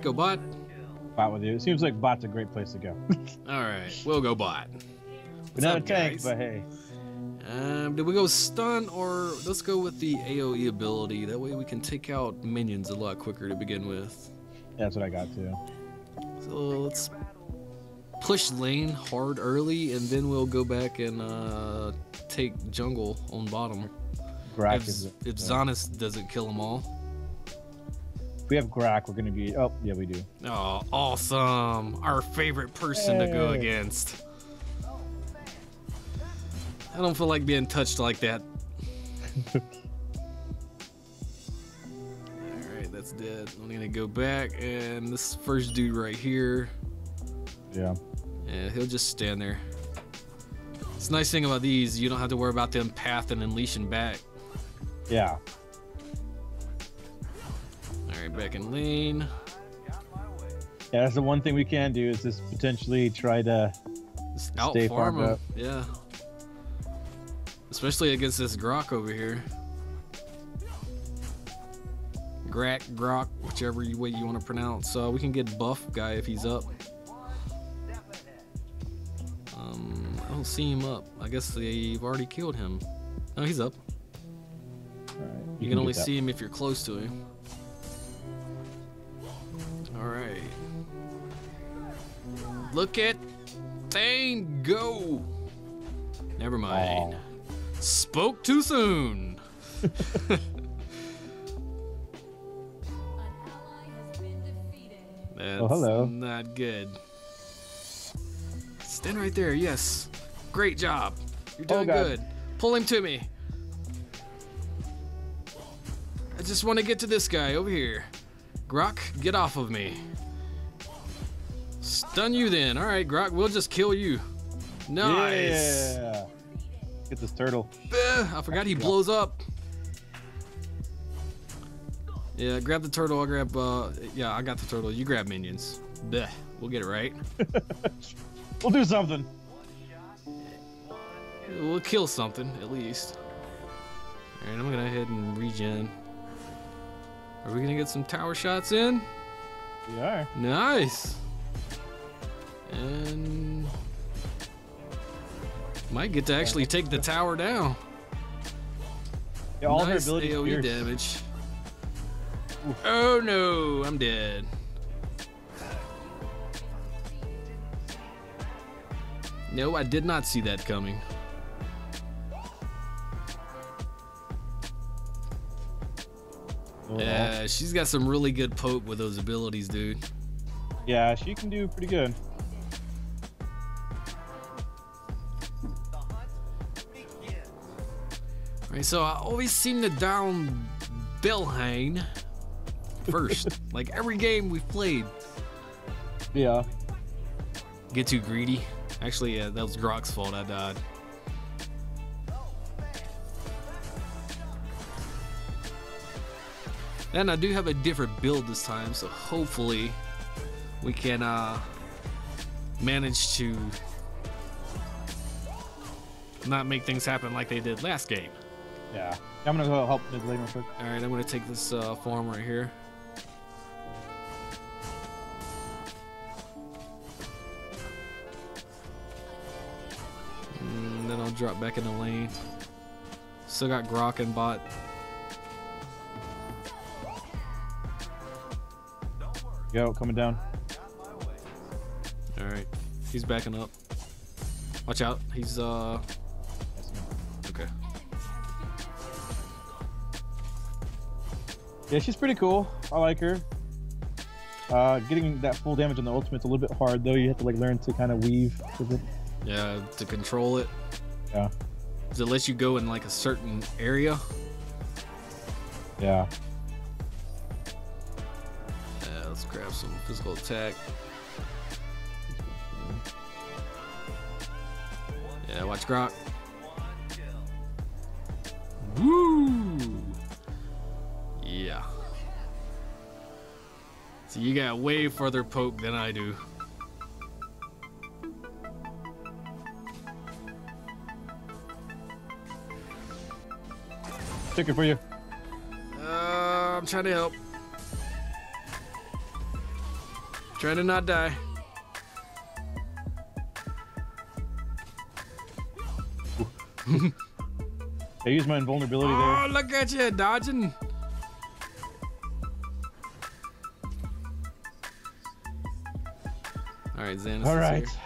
Go bot. Bot with you. It seems like bot's a great place to go. All right, we'll go bot. What's up, guys? But hey. Did we go stun, or let's go with the AoE ability? That way we can take out minions a lot quicker to begin with. Yeah, that's what I got too. So let's push lane hard early, and then we'll go back and take jungle on bottom. Grack if Zonis doesn't kill them all. If we have Grack, we're gonna be. Oh yeah, we do. Oh, awesome! Our favorite person to go against. I don't feel like being touched like that. Alright, that's dead. I'm gonna go back, and this first dude right here. Yeah. Yeah, he'll just stand there. It's the nice thing about these, you don't have to worry about them pathing and leashing back. Yeah. Alright, back in lane. Yeah, that's the one thing we can do is just potentially try to stay farm up. Yeah. Especially against this Grok over here. Grack, Grok, whichever way you want to pronounce. So we can get buff guy if he's up. I don't see him up. I guess they've already killed him. No, he's up. All right, you can only see him if you're close to him. All right. Look at Thane go. Never mind. Wow. Spoke too soon. An ally has been defeated. That's not good. Stand right there. Yes. Great job. You're doing good. Pull him to me. I just want to get to this guy over here. Grok, get off of me. Stun you then. All right, Grok, we'll just kill you. Nice. Yeah. Get this turtle. I forgot he blows up. Yeah, grab the turtle. I'll grab. Yeah, I got the turtle. You grab minions. We'll get it right. We'll do something. We'll kill something at least. All right, I'm gonna head and regen. Are we gonna get some tower shots in? We are. Nice. And. Might get to actually take the tower down. Yeah, all nice AoE damage. Oof. Oh no, I'm dead. No, I did not see that coming. Yeah, she's got some really good poke with those abilities, dude. Yeah, she can do pretty good. So I always seem to down Velhein first. Like every game we've played. Yeah. Get too greedy. Actually, yeah, that was Grok's fault I died. And I do have a different build this time, so hopefully we can manage to not make things happen like they did last game. Yeah, I'm gonna go help mid lane real quick. All right, I'm gonna take this farm right here. And then I'll drop back in the lane. Still got Grok and bot. Yo, coming down. All right, he's backing up. Watch out, he's okay. Yeah, she's pretty cool. I like her. Getting that full damage on the ultimate's a little bit hard, though. You have to like learn to kind of weave with it. Yeah, to control it. Yeah. Does it let you go in like a certain area? Yeah. Yeah, let's grab some physical attack. Yeah, watch Grok. Woo! Yeah. So you got way further poke than I do. Check it for you. I'm trying to help. Trying to not die. I used my invulnerability there. Oh, look at you, dodging. All right, Xanis. All right. Here.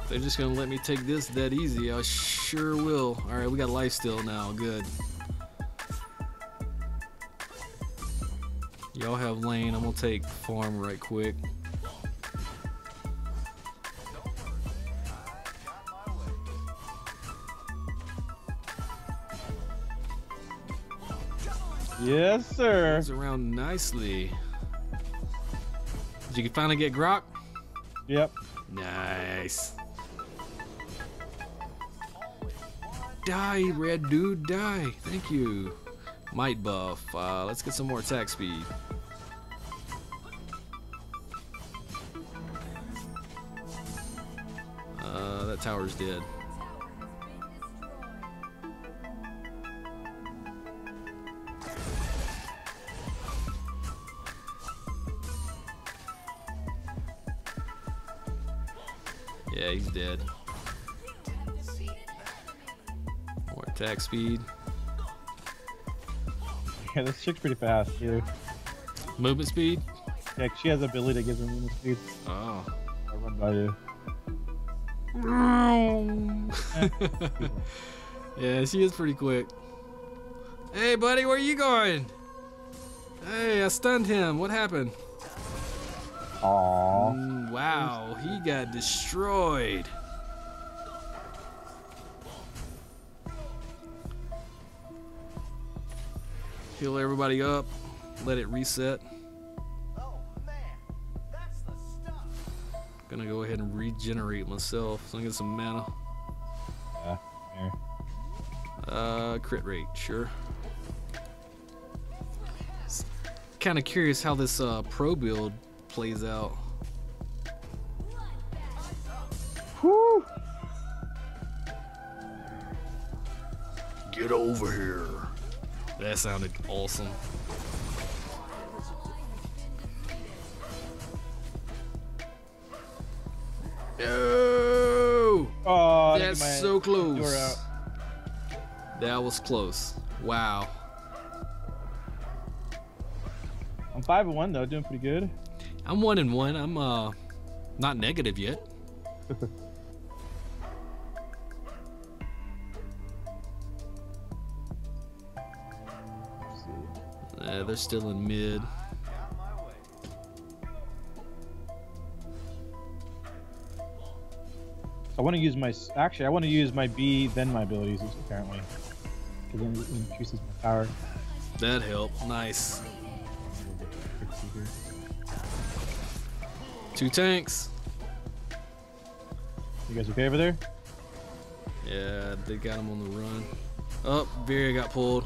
If they're just gonna let me take this that easy, I sure will. All right, we got life still now. Good. Y'all have lane. I'm gonna take farm right quick. Yes, sir. He's around nicely. Did you finally get Grok? Yep. Nice. Die, red dude, die. Thank you. Might buff. Let's get some more attack speed. That tower's dead. Yeah, he's dead. More attack speed. Yeah, this chick's pretty fast too. Movement speed? Yeah, she has the ability that gives her movement speed. Oh. I run by you. Yeah, she is pretty quick. Hey, buddy, where are you going? Hey, I stunned him. What happened? Aww. Wow, he got destroyed. Heal everybody up. Let it reset. Oh, man. That's the stuff. Gonna go ahead and regenerate myself. So I get some mana. Yeah. Here. Crit rate, sure. Kind of curious how this pro build plays out. Woo. Get over here. That sounded awesome. No! Oh, that's so close. That was close. Wow. I'm 5-1 though, doing pretty good. I'm 1-1. I'm not negative yet. They're still in mid. I want to use my. Actually, I want to use my B then my abilities apparently, because then it increases my power. That helped. Nice. 2 tanks. You guys okay over there? Yeah, they got him on the run. Oh, Beria got pulled.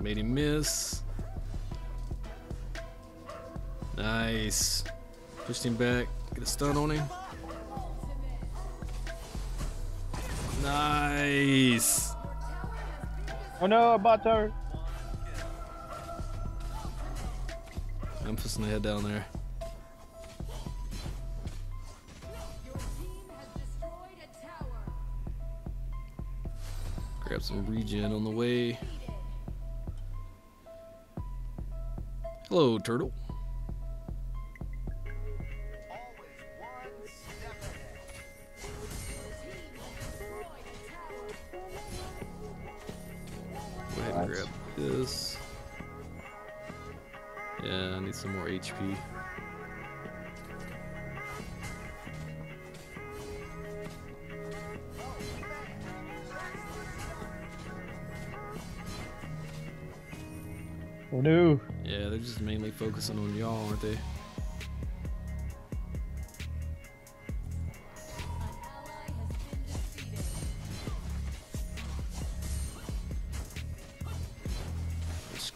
Made him miss. Nice. Pushed him back. Get a stun on him. Nice. Oh no, bot tower. I'm pushing the head down there. Grab some regen on the way. Hello, turtle. Grab this. Yeah, I need some more HP. Oh no. Yeah, they're just mainly focusing on y'all, aren't they?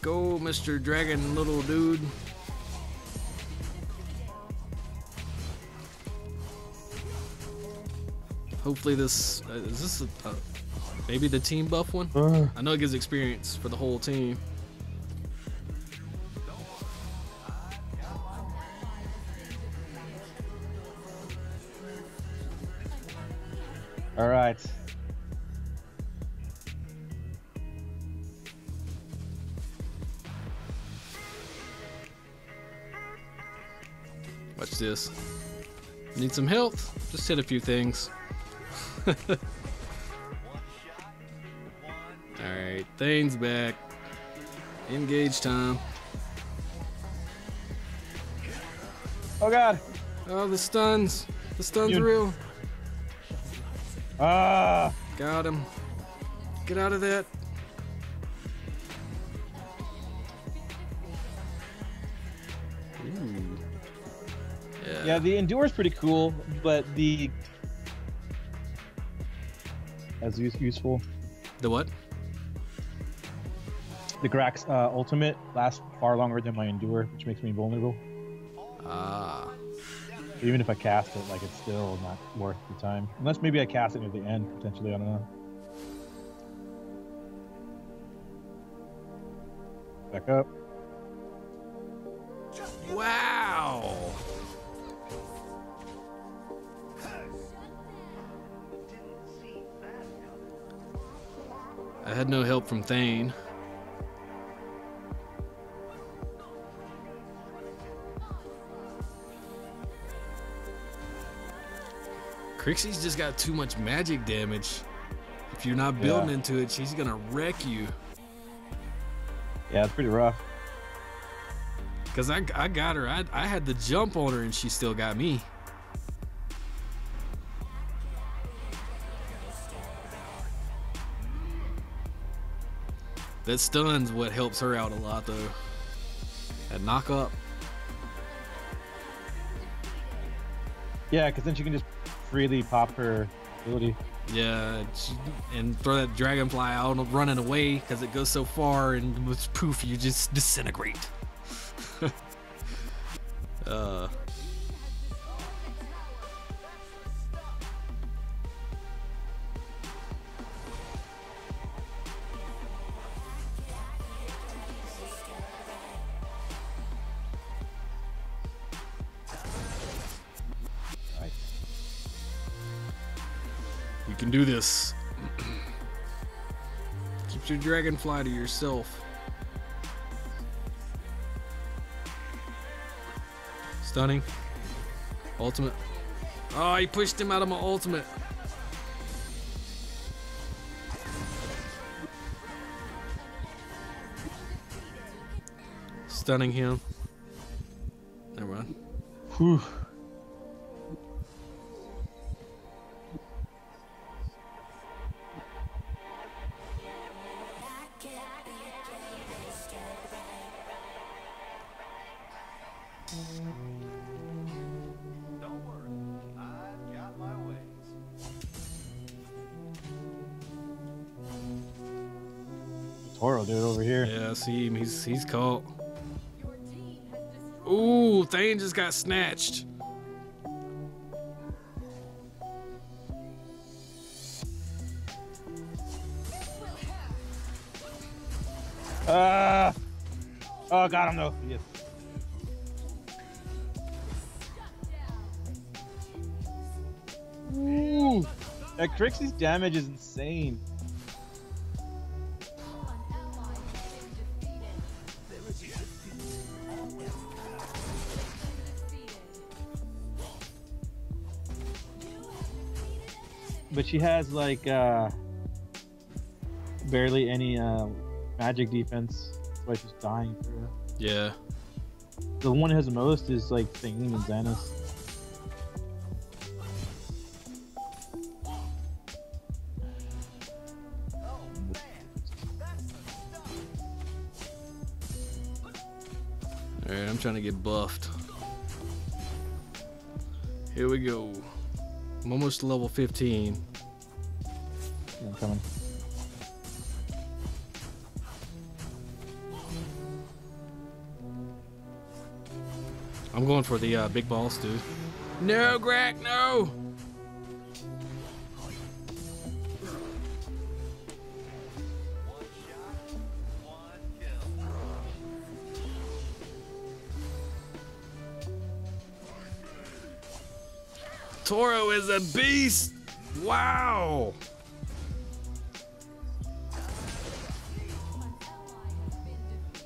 Go, Mr. Dragon, little dude. Hopefully this is this maybe the team buff one. I know it gives experience for the whole team. All right. Watch this. Need some health? Just hit a few things. Alright, Thane's back. Engage time. Oh god! Oh, the stuns. The stuns are real. Ah! Got him. Get out of that. Yeah, the Endure's pretty cool, but the... That's useful. The what? The Grax Ultimate lasts far longer than my Endure, which makes me vulnerable. Ah. Even if I cast it, like, it's still not worth the time. Unless maybe I cast it near the end, potentially, I don't know. Back up. Wow! I had no help from Thane. Crixie's just got too much magic damage. If you're not building into it, she's gonna wreck you. Yeah, it's pretty rough. Cause I got her. I had the jump on her and she still got me. That stun's what helps her out a lot, though. That knock up. Yeah, because then she can just freely pop her ability. Yeah, and throw that dragonfly out running away because it goes so far, and with poof, you just disintegrate. Can do this. Keep your dragonfly to yourself. Stunning. Ultimate. Oh, he pushed him out of my ultimate. Stunning him. Never mind. Whew. Toro dude over here. Yeah, I see him. He's caught. Ooh, Thane just got snatched. Oh, got him though. Yes. Ooh, that Crixie's damage is insane. But she has like barely any magic defense, that's why she's dying for her. Yeah. The one that has the most is like Thane and Xanas. Alright, I'm trying to get buffed. Here we go. I'm almost to level 15. I'm coming. I'm going for the big balls, dude. No, Greg, no! Toro is a beast. Wow.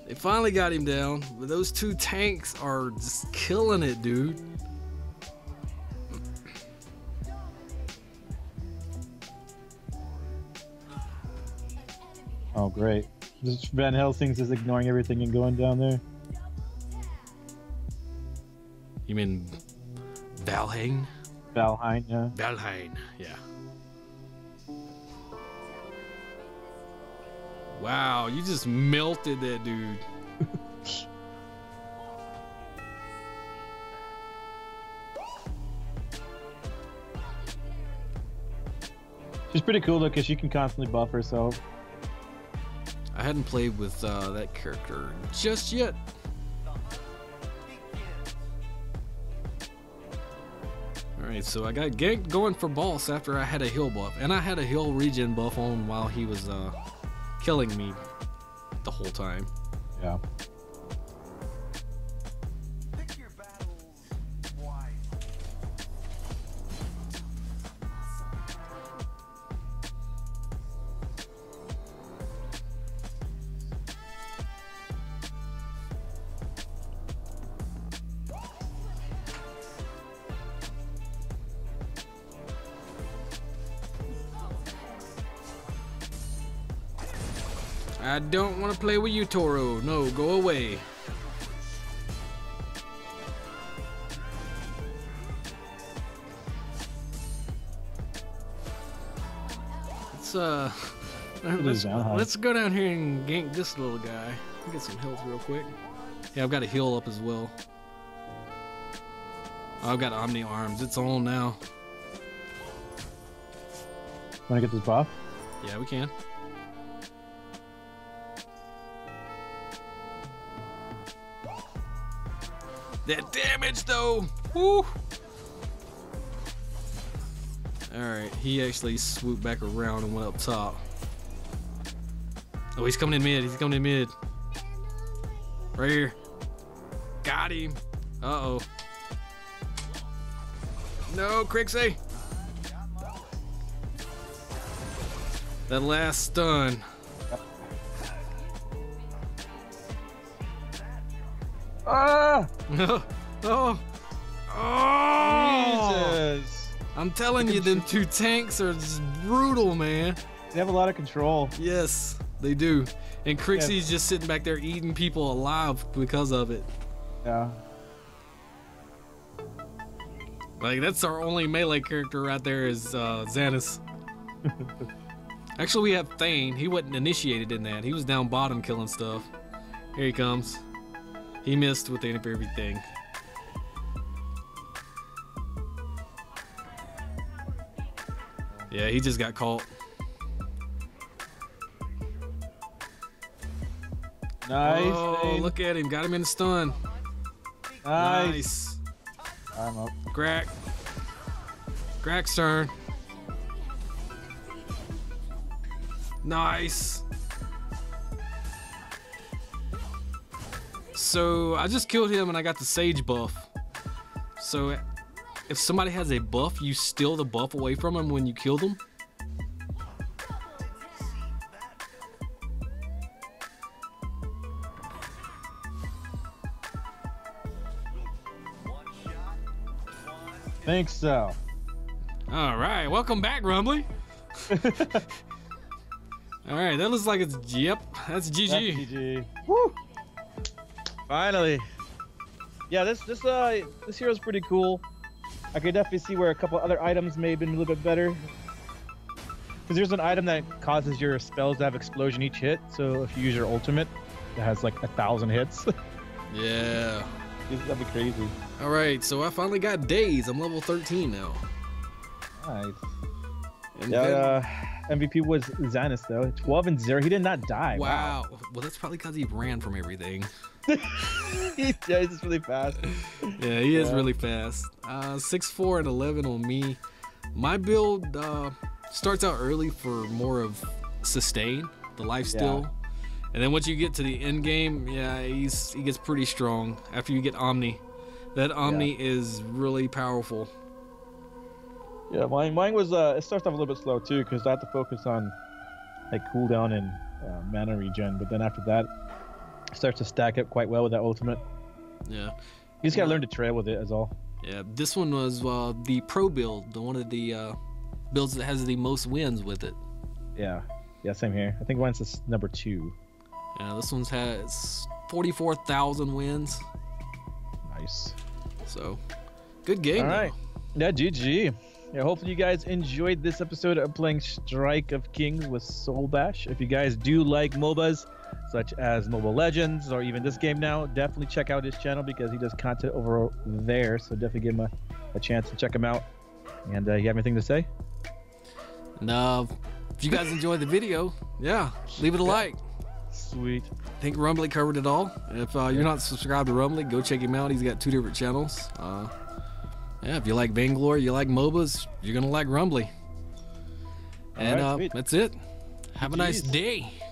They finally got him down, but those two tanks are just killing it, dude. Oh, great. This Van Helsing's is ignoring everything and going down there. You mean Velhein? Velhein, yeah. Velhein, yeah. Wow, you just melted that dude. She's pretty cool though, because she can constantly buff herself. I hadn't played with that character just yet. Alright, so I got ganked going for boss after I had a heal buff, and I had a heal regen buff on while he was killing me the whole time. Yeah. Pick your battles wise. I don't want to play with you, Toro. No, go away. Let's go down here and gank this little guy. Get some health real quick. Yeah, I've got a heal up as well. I've got Omni Arms. It's on now. Want to get this buff? Yeah, we can. That damage though! Woo! Alright, he actually swooped back around and went up top. Oh, he's coming in mid. He's coming in mid. Right here. Got him. Uh-oh. No, Crixie! That last stun. Ah! No! Oh! Oh! Jesus! I'm telling you, them two tanks are just brutal, man. They have a lot of control. Yes, they do. And Crixie's just sitting back there eating people alive because of it. Yeah. Like, that's our only melee character right there is Xanus. Actually, we have Thane. He wasn't initiated in that. He was down bottom killing stuff. Here he comes. He missed with everything. Yeah, he just got caught. Nice. Oh, thing. Look at him. Got him in the stun. Nice. I'm up. Crack. Crack's turn. Nice. So I just killed him and I got the Sage buff. So if somebody has a buff, you steal the buff away from him when you kill them. Think so. All right, welcome back, Rumbly. All right, that looks like it's that's GG. That's GG. Woo. Finally. Yeah, this hero's pretty cool. I could definitely see where a couple other items may have been a little bit better. Because there's an item that causes your spells to have explosion each hit. So if you use your ultimate, it has like 1,000 hits. Yeah. That'd be crazy. All right, so I finally got Days. I'm level 13 now. Nice. And yeah, MVP was Xanus though. 12-0. He did not die. Wow. Well, that's probably because he ran from everything. Yeah, he's just really fast. Yeah, he is really fast. 6'4" and 11 on me. My build starts out early for more of sustain, the lifesteal. Yeah. And then once you get to the end game, yeah, he gets pretty strong after you get Omni. That Omni is really powerful. Yeah, mine was, it started off a little bit slow too, because I had to focus on like cooldown and mana regen, but then after that, it starts to stack up quite well with that ultimate. Yeah. You just gotta learn to trail with it, is all. Yeah, this one was the pro build, one of the builds that has the most wins with it. Yeah, yeah, same here. I think mine's this number 2. Yeah, this one's has 44,000 wins. Nice. So, good game. All right. Though. Yeah, GG. Yeah, hopefully you guys enjoyed this episode of playing Strike of Kings with Solbash. If you guys do like MOBAs, such as Mobile Legends or even this game now, definitely check out his channel because he does content over there. So definitely give him a chance to check him out. And you have anything to say? No. If you guys enjoyed the video, yeah, leave it a like. Sweet. I think Rumbly covered it all. If you're not subscribed to Rumbly, go check him out. He's got 2 different channels. Yeah, if you like Vainglory, you like MOBAs, you're going to like Rumbly. And right, that's it. Have a nice day.